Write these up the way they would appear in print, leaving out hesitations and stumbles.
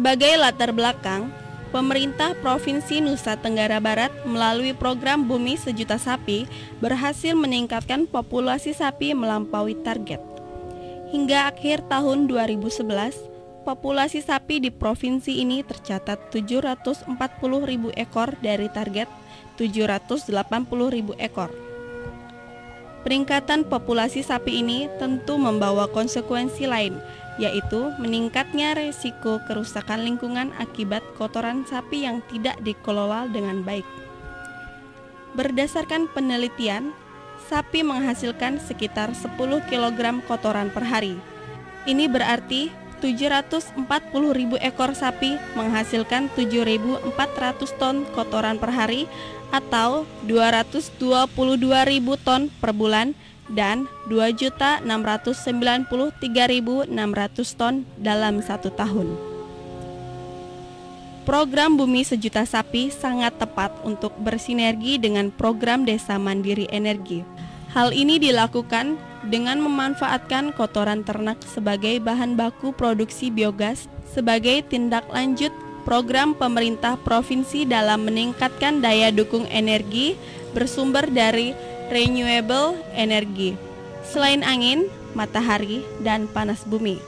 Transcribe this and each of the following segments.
Sebagai latar belakang, pemerintah Provinsi Nusa Tenggara Barat melalui program Bumi Sejuta Sapi berhasil meningkatkan populasi sapi melampaui target. Hingga akhir tahun 2011, populasi sapi di provinsi ini tercatat 740.000 ekor dari target 780.000 ekor. Peningkatan populasi sapi ini tentu membawa konsekuensi lain, yaitu meningkatnya resiko kerusakan lingkungan akibat kotoran sapi yang tidak dikelola dengan baik. Berdasarkan penelitian, sapi menghasilkan sekitar 10 kg kotoran per hari. Ini berarti 740.000 ekor sapi menghasilkan 7.400 ton kotoran per hari atau 222.000 ton per bulan dan 2.693.600 ton dalam satu tahun. Program Bumi Sejuta Sapi sangat tepat untuk bersinergi dengan program Desa Mandiri Energi. Hal ini dilakukan dengan memanfaatkan kotoran ternak sebagai bahan baku produksi biogas sebagai tindak lanjut program pemerintah provinsi dalam meningkatkan daya dukung energi bersumber dari renewable energi, selain angin, matahari, dan panas bumi.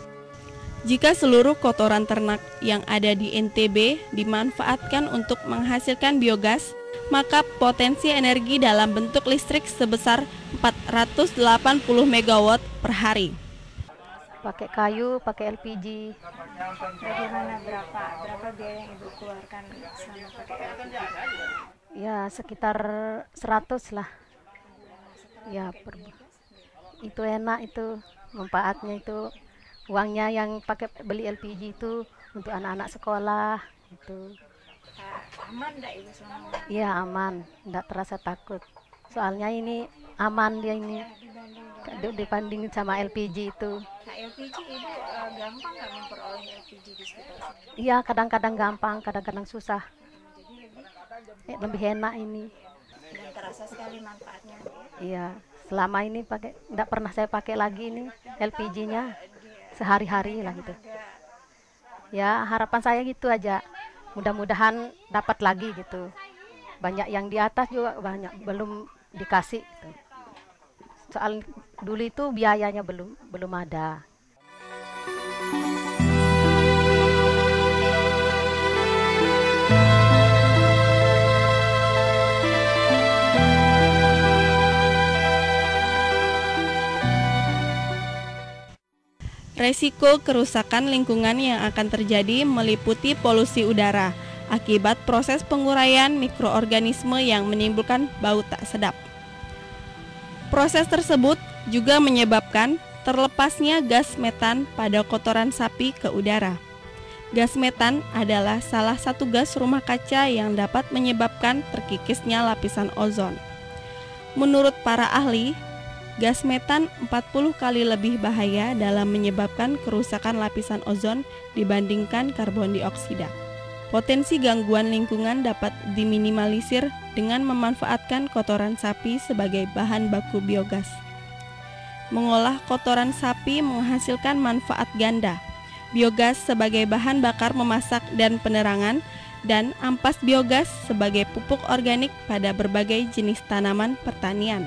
Jika seluruh kotoran ternak yang ada di NTB dimanfaatkan untuk menghasilkan biogas, maka potensi energi dalam bentuk listrik sebesar 480 MW per hari. Pakai kayu, pakai LPG. Bagaimana berapa biaya yang Ibu keluarkan selama pakai LPG? Ya, sekitar 100 lah. Ya, itu enak, itu manfaatnya, itu uangnya yang pakai beli LPG itu untuk anak-anak sekolah itu. Aman enggak Ibu selama? Iya, aman, enggak terasa takut. Soalnya ini aman dia ini dibanding sama LPG itu. Nah, LPG Ibu gampang enggak memperoleh LPG di sekitar sini? Iya, kadang-kadang gampang, kadang-kadang susah. Jadi lebih enak ini. Dan terasa sekali manfaatnya. Iya, selama ini pakai, tidak pernah saya pakai lagi ini LPG-nya sehari-hari lah gitu. Ya, harapan saya gitu aja. Mudah-mudahan dapat lagi gitu. Banyak yang di atas juga banyak belum dikasih. Gitu. Soal dulu itu biayanya belum ada. Resiko kerusakan lingkungan yang akan terjadi meliputi polusi udara akibat proses penguraian mikroorganisme yang menimbulkan bau tak sedap. Proses tersebut juga menyebabkan terlepasnya gas metan pada kotoran sapi ke udara. Gas metan adalah salah satu gas rumah kaca yang dapat menyebabkan terkikisnya lapisan ozon. Menurut para ahli, gas metan 40 kali lebih bahaya dalam menyebabkan kerusakan lapisan ozon dibandingkan karbon dioksida. Potensi gangguan lingkungan dapat diminimalisir dengan memanfaatkan kotoran sapi sebagai bahan baku biogas. Mengolah kotoran sapi menghasilkan manfaat ganda, biogas sebagai bahan bakar memasak dan penerangan, dan ampas biogas sebagai pupuk organik pada berbagai jenis tanaman pertanian.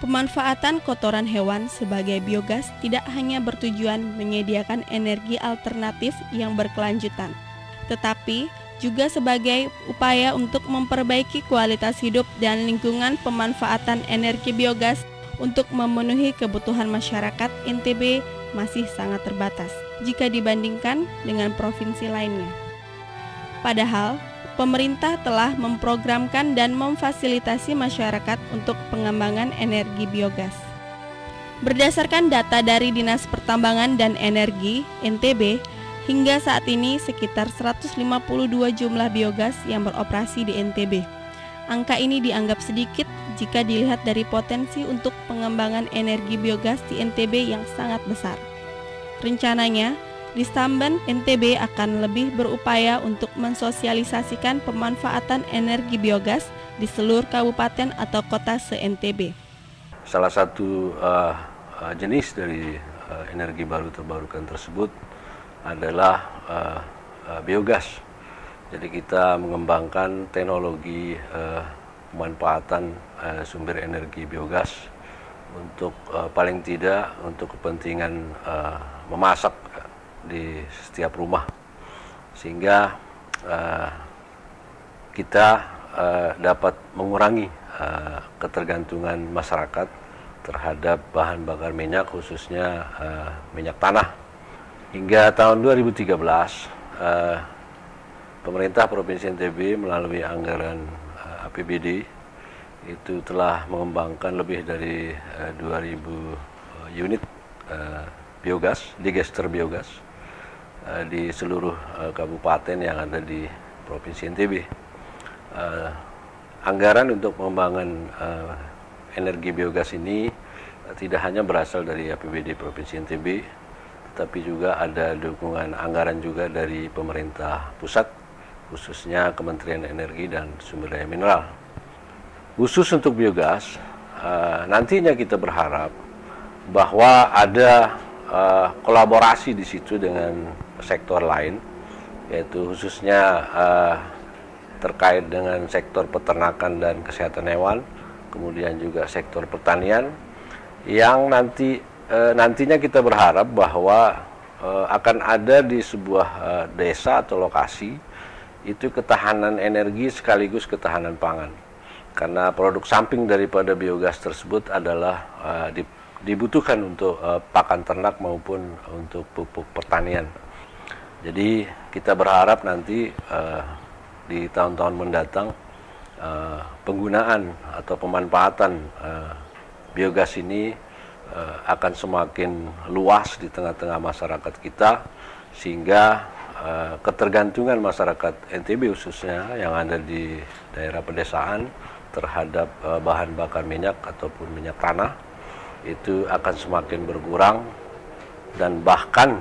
Pemanfaatan kotoran hewan sebagai biogas tidak hanya bertujuan menyediakan energi alternatif yang berkelanjutan, tetapi juga sebagai upaya untuk memperbaiki kualitas hidup dan lingkungan pemanfaatan energi biogas untuk memenuhi kebutuhan masyarakat NTB masih sangat terbatas jika dibandingkan dengan provinsi lainnya. Padahal, pemerintah telah memprogramkan dan memfasilitasi masyarakat untuk pengembangan energi biogas. Berdasarkan data dari Dinas Pertambangan dan Energi (NTB), hingga saat ini sekitar 152 jumlah biogas yang beroperasi di NTB. Angka ini dianggap sedikit jika dilihat dari potensi untuk pengembangan energi biogas di NTB yang sangat besar. Rencananya, Distamben NTB akan lebih berupaya untuk mensosialisasikan pemanfaatan energi biogas di seluruh kabupaten atau kota se-NTB. Salah satu jenis dari energi baru terbarukan tersebut adalah biogas. Jadi kita mengembangkan teknologi pemanfaatan sumber energi biogas untuk paling tidak untuk kepentingan memasak di setiap rumah, sehingga kita dapat mengurangi ketergantungan masyarakat terhadap bahan bakar minyak, khususnya minyak tanah. Hingga tahun 2013 pemerintah Provinsi NTB melalui anggaran APBD itu telah mengembangkan lebih dari 2.000 unit biogas, digester biogas di seluruh kabupaten yang ada di Provinsi NTB. Anggaran untuk pengembangan energi biogas ini tidak hanya berasal dari APBD Provinsi NTB, tetapi juga ada dukungan anggaran juga dari pemerintah pusat, khususnya Kementerian Energi dan Sumber Daya Mineral. Khusus untuk biogas, nantinya kita berharap bahwa ada kolaborasi di situ dengan sektor lain, yaitu khususnya terkait dengan sektor peternakan dan kesehatan hewan, kemudian juga sektor pertanian, yang nantinya kita berharap bahwa akan ada di sebuah desa atau lokasi itu ketahanan energi sekaligus ketahanan pangan, karena produk samping daripada biogas tersebut adalah dibutuhkan untuk pakan ternak maupun untuk pupuk pertanian. Jadi kita berharap nanti di tahun-tahun mendatang penggunaan atau pemanfaatan biogas ini akan semakin luas di tengah-tengah masyarakat kita, sehingga ketergantungan masyarakat NTB khususnya yang ada di daerah pedesaan terhadap bahan bakar minyak ataupun minyak tanah itu akan semakin berkurang, dan bahkan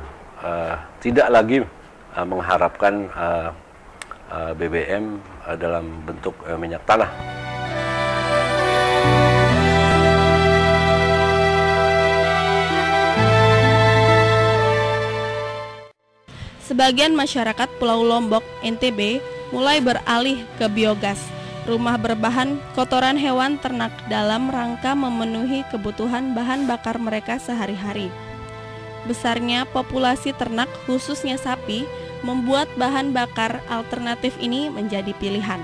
tidak lagi mengharapkan BBM dalam bentuk minyak tanah. Sebagian masyarakat Pulau Lombok NTB mulai beralih ke biogas, rumah berbahan kotoran hewan ternak, dalam rangka memenuhi kebutuhan bahan bakar mereka sehari-hari. Besarnya populasi ternak, khususnya sapi, membuat bahan bakar alternatif ini menjadi pilihan.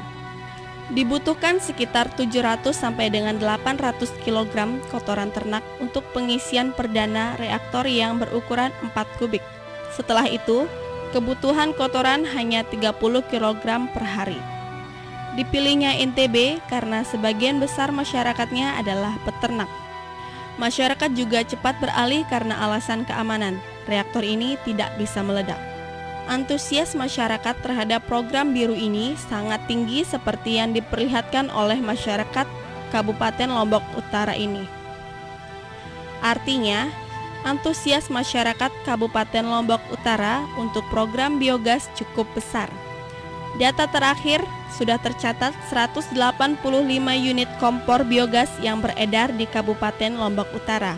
Dibutuhkan sekitar 700 sampai dengan 800 kg kotoran ternak untuk pengisian perdana reaktor yang berukuran 4 kubik. Setelah itu, kebutuhan kotoran hanya 30 kg per hari. Dipilihnya NTB karena sebagian besar masyarakatnya adalah peternak. Masyarakat juga cepat beralih karena alasan keamanan. Reaktor ini tidak bisa meledak. Antusias masyarakat terhadap program biru ini sangat tinggi seperti yang diperlihatkan oleh masyarakat Kabupaten Lombok Utara ini. Artinya, antusias masyarakat Kabupaten Lombok Utara untuk program biogas cukup besar. Data terakhir, sudah tercatat 185 unit kompor biogas yang beredar di Kabupaten Lombok Utara.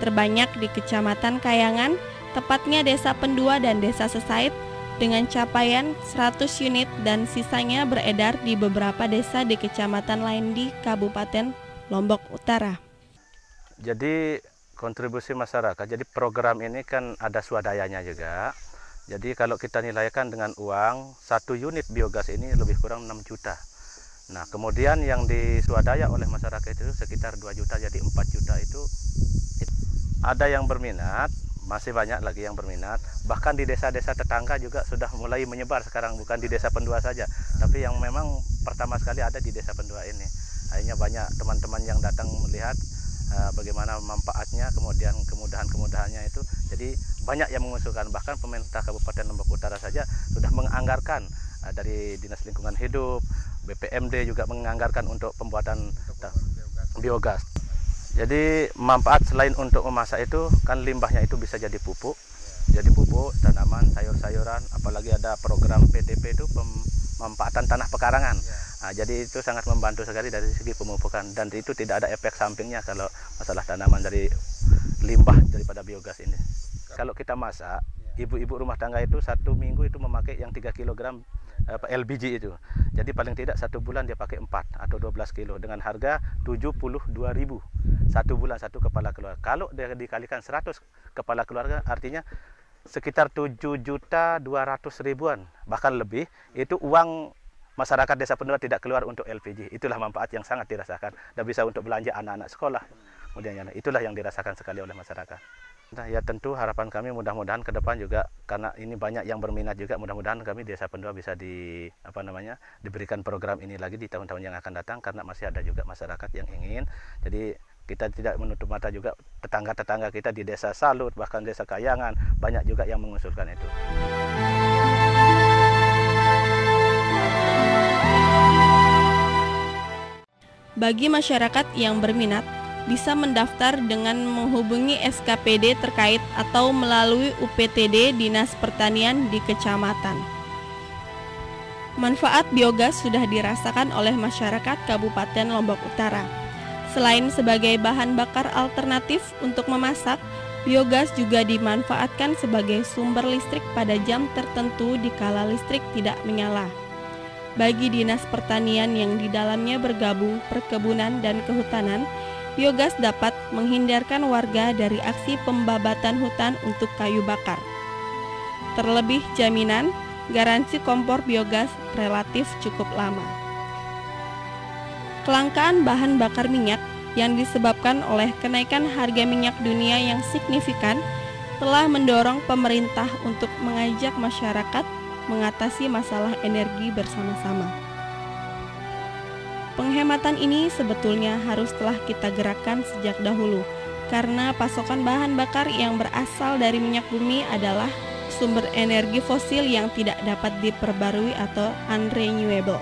Terbanyak di Kecamatan Kayangan, tepatnya Desa Pendua dan Desa Sesait, dengan capaian 100 unit, dan sisanya beredar di beberapa desa di kecamatan lain di Kabupaten Lombok Utara. Jadi kontribusi masyarakat, jadi program ini kan ada swadayanya juga. Jadi kalau kita nilaikan dengan uang, satu unit biogas ini lebih kurang 6 juta. Nah, kemudian yang disuadaya oleh masyarakat itu sekitar 2 juta, jadi 4 juta itu ada yang berminat, masih banyak lagi yang berminat. Bahkan di desa-desa tetangga juga sudah mulai menyebar sekarang, bukan di Desa Pendua saja, tapi yang memang pertama sekali ada di Desa Pendua ini. Akhirnya banyak teman-teman yang datang melihat bagaimana manfaatnya, kemudian kemudahan-kemudahannya itu. Jadi banyak yang mengusulkan, bahkan pemerintah Kabupaten Lombok Utara saja sudah menganggarkan dari Dinas Lingkungan Hidup, BPMD juga menganggarkan untuk pembuatan biogas. Jadi manfaat selain untuk memasak itu, kan limbahnya itu bisa jadi pupuk, tanaman, sayur-sayuran, apalagi ada program PTP itu pemanfaatan tanah pekarangan. Nah, jadi itu sangat membantu sekali dari segi pemupukan, dan itu tidak ada efek sampingnya kalau masalah tanaman dari limbah daripada biogas ini. Kalau kita masak, ibu-ibu rumah tangga itu satu minggu itu memakai yang 3 kg LBG itu. Jadi paling tidak satu bulan dia pakai 4 atau 12 kilo dengan harga 72.000 satu bulan satu kepala keluarga. Kalau dikalikan 100 kepala keluarga artinya sekitar 7.200.000-an bahkan lebih itu uang masyarakat desa Pendua tidak keluar untuk LPG. Itulah manfaat yang sangat dirasakan dan bisa untuk belanja anak-anak sekolah. Kemudian itulah yang dirasakan sekali oleh masyarakat. Nah, ya tentu harapan kami mudah-mudahan ke depan juga karena ini banyak yang berminat juga, mudah-mudahan kami Desa Pendua bisa diberikan program ini lagi di tahun-tahun yang akan datang karena masih ada juga masyarakat yang ingin. Jadi kita tidak menutup mata juga tetangga-tetangga kita di Desa Salut bahkan Desa Kayangan banyak juga yang mengusulkan itu. Bagi masyarakat yang berminat bisa mendaftar dengan menghubungi SKPD terkait atau melalui UPTD Dinas Pertanian di kecamatan. Manfaat biogas sudah dirasakan oleh masyarakat Kabupaten Lombok Utara. Selain sebagai bahan bakar alternatif untuk memasak, biogas juga dimanfaatkan sebagai sumber listrik pada jam tertentu dikala listrik tidak menyala. Bagi Dinas Pertanian yang di dalamnya bergabung perkebunan dan kehutanan, biogas dapat menghindarkan warga dari aksi pembabatan hutan untuk kayu bakar. Terlebih jaminan, garansi kompor biogas relatif cukup lama. Kelangkaan bahan bakar minyak yang disebabkan oleh kenaikan harga minyak dunia yang signifikan telah mendorong pemerintah untuk mengajak masyarakat mengatasi masalah energi bersama-sama. Penghematan ini sebetulnya harus telah kita gerakkan sejak dahulu karena pasokan bahan bakar yang berasal dari minyak bumi adalah sumber energi fosil yang tidak dapat diperbarui atau unrenewable.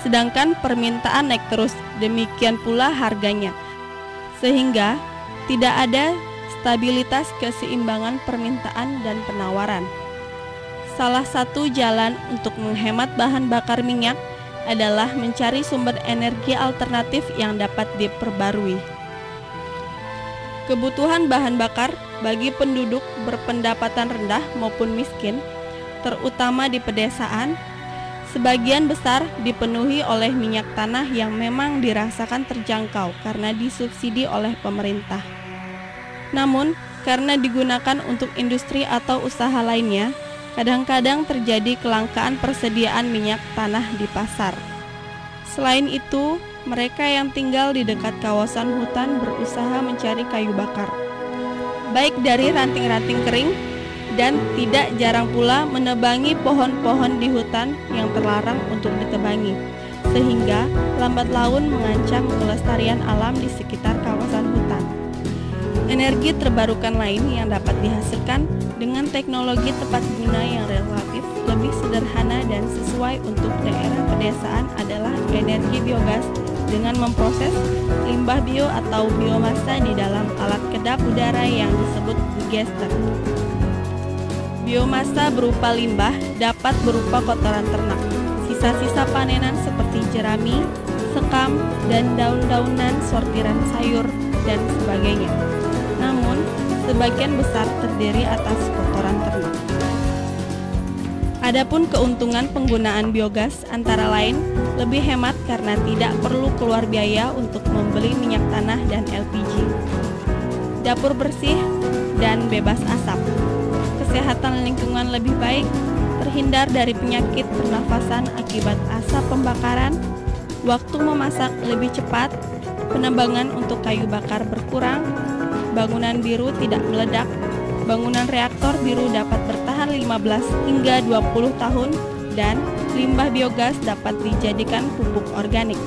Sedangkan permintaan naik terus, demikian pula harganya. Sehingga tidak ada stabilitas keseimbangan permintaan dan penawaran. Salah satu jalan untuk menghemat bahan bakar minyak adalah mencari sumber energi alternatif yang dapat diperbarui. Kebutuhan bahan bakar bagi penduduk berpendapatan rendah maupun miskin, terutama di pedesaan, sebagian besar dipenuhi oleh minyak tanah yang memang dirasakan terjangkau karena disubsidi oleh pemerintah. Namun, karena digunakan untuk industri atau usaha lainnya, kadang-kadang terjadi kelangkaan persediaan minyak tanah di pasar. Selain itu, mereka yang tinggal di dekat kawasan hutan berusaha mencari kayu bakar, baik dari ranting-ranting kering dan tidak jarang pula menebangi pohon-pohon di hutan yang terlarang untuk ditebangi, sehingga lambat laun mengancam kelestarian alam di sekitar kawasan hutan. Energi terbarukan lain yang dapat dihasilkan dengan teknologi tepat guna yang relatif lebih sederhana dan sesuai untuk daerah pedesaan adalah energi biogas dengan memproses limbah bio atau biomassa di dalam alat kedap udara yang disebut digester. Biomassa berupa limbah dapat berupa kotoran ternak, sisa-sisa panenan seperti jerami, sekam, dan daun-daunan sortiran sayur, dan sebagainya. Namun, sebagian besar terdiri atas kotoran ternak. Adapun keuntungan penggunaan biogas antara lain lebih hemat karena tidak perlu keluar biaya untuk membeli minyak tanah dan LPG. Dapur bersih dan bebas asap. Kesehatan lingkungan lebih baik, terhindar dari penyakit pernafasan akibat asap pembakaran, waktu memasak lebih cepat, penebangan untuk kayu bakar berkurang, bangunan biru tidak meledak, bangunan reaktor biru dapat bertahan 15 hingga 20 tahun, dan limbah biogas dapat dijadikan pupuk organik.